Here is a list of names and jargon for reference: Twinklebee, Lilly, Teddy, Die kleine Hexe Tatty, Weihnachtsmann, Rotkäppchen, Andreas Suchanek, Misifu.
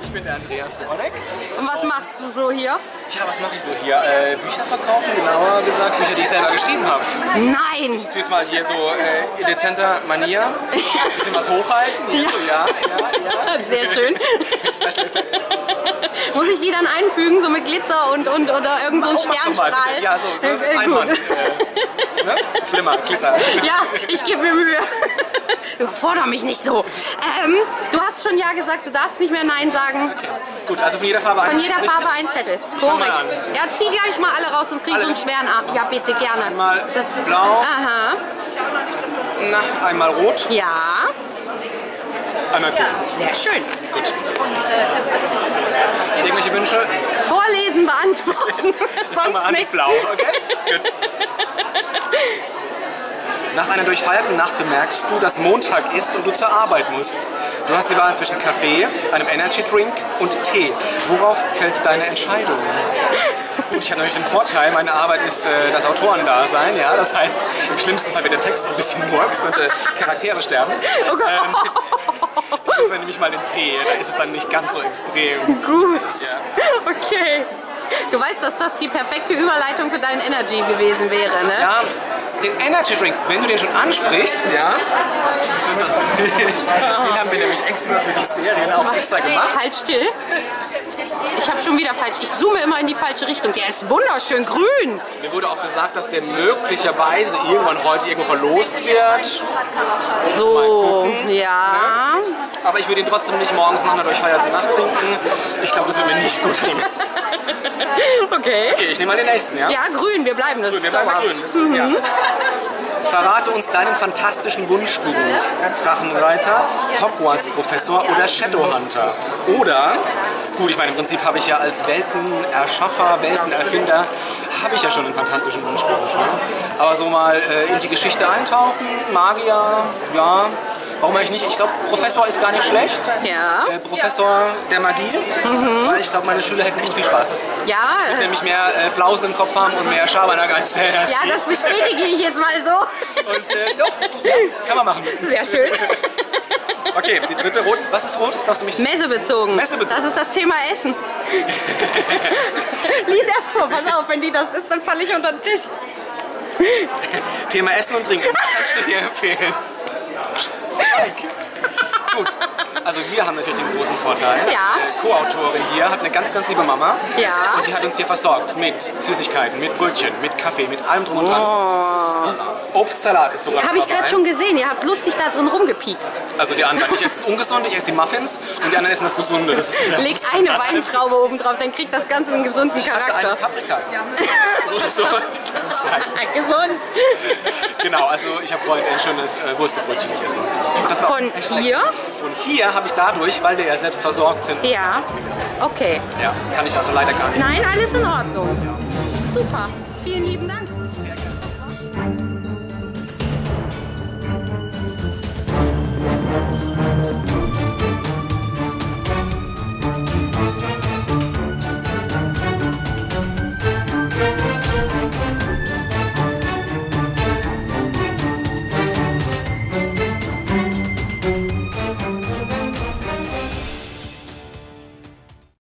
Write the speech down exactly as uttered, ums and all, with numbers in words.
Ich bin der Andreas Suchanek. Und was machst du so hier? Ja, was mache ich so hier? Äh, Bücher verkaufen, genauer gesagt Bücher, die ich selber geschrieben habe. Nein! Ich tue jetzt mal hier so äh, in dezenter Manier. Ein bisschen was hochhalten. Ja. So, ja, ja, ja. Sehr schön. Muss ich die dann einfügen, so mit Glitzer und, und oder irgend so ein Sternstrahl? Mal, ja, so, so äh, Einwand. Äh, ne? Flimmer, Glitter. Ja, ich gebe mir Mühe. Überfordere mich nicht so. Ähm, du hast schon ja gesagt, du darfst nicht mehr Nein sagen. Okay. Gut, also von jeder Farbe ein Zettel. Von jeder Farbe ein Zettel. Korrekt. Ja, zieh gleich mal alle raus, sonst krieg ich so einen schweren Arm. Ja, bitte, gerne. Einmal das ist, blau. Aha. Na, einmal rot. Ja. Einmal grün. Ja, sehr schön. Gut. Irgendwelche Wünsche? Vorlesen, beantworten. Sonst nichts. Blau, okay? Gut. Nach einer durchfeierten Nacht bemerkst du, dass Montag ist und du zur Arbeit musst. Du hast die Wahl zwischen Kaffee, einem Energy Drink und Tee. Worauf fällt deine Entscheidung? Gut, ich habe natürlich den Vorteil, meine Arbeit ist äh, das Autorendasein, ja, das heißt, im schlimmsten Fall wird der Text ein bisschen murks und äh, Charaktere sterben. Oh Gott. Ähm, insofern nehme ich mal den Tee, da ist es dann nicht ganz so extrem. Gut, ja. Okay. Du weißt, dass das die perfekte Überleitung für deinen Energy gewesen wäre, ne? Ja. Den Energy Drink, wenn du den schon ansprichst, ja, den haben wir nämlich extra für die Serien auch extra gemacht. Halt still. Ich habe schon wieder falsch, ich zoome immer in die falsche Richtung. Der ist wunderschön grün. Mir wurde auch gesagt, dass der möglicherweise irgendwann heute irgendwo verlost wird. So, ja. Ne? Aber ich würde ihn trotzdem nicht morgens nach einer durchfeierten Nacht trinken. Ich glaube, das würde mir nicht gut tun. Okay. Okay, ich nehme mal den nächsten, ja? Ja, grün, wir bleiben das. Grün, wir bleiben grün. Das, mhm. Ja. Verrate uns deinen fantastischen Wunschberuf. Drachenreiter, Hogwarts-Professor oder Shadowhunter. Oder, gut, ich meine, im Prinzip habe ich ja als Weltenerschaffer, Weltenerfinder, habe ich ja schon einen fantastischen Wunschberuf. Ne? Aber so mal äh, in die Geschichte eintauchen, Magier, ja. Warum eigentlich nicht? Ich glaube, Professor ist gar nicht schlecht. Ja. Äh, Professor der Magie. Mhm. Weil ich glaube, meine Schüler hätten echt viel Spaß. Ja. Ich will nämlich mehr äh, Flausen im Kopf haben und mehr Schabernack als der. Ja, das bestätige ich jetzt mal so. Und äh, doch, ja, kann man machen. Sehr schön. Okay, die dritte rot. Was ist rot? Ist das nämlich messebezogen. Messebezogen. Das ist das Thema Essen. Lies erst vor, pass auf, wenn die das ist, dann falle ich unter den Tisch. Thema Essen und Trinken. Was kannst du dir empfehlen? Gut, also wir haben natürlich den großen Vorteil. Ja. Co-Autorin hier hat eine ganz, ganz liebe Mama. Ja. Und die hat uns hier versorgt mit Süßigkeiten, mit Brötchen, mit Kaffee, mit allem drum und dran. Oh. Obstsalat ist sogar. Habe ich gerade schon gesehen. Ihr habt lustig da drin rumgepiekst. Also die anderen. Ich esse es ungesund, ich esse die Muffins und die anderen essen das Gesunde. Das legst eine Weintraube oben drauf, dann kriegt das Ganze einen gesunden ich hatte Charakter. Eine Paprika. Ja. So, so. Gesund. Genau, also ich habe vorhin ein schönes äh, Wurstbrötchen gegessen. Das war Von hier? Lecker. Von hier habe ich dadurch, weil wir ja selbst versorgt sind. Ja, okay. Ja, kann ich also leider gar nicht. Nein, alles in Ordnung. Ja. Super.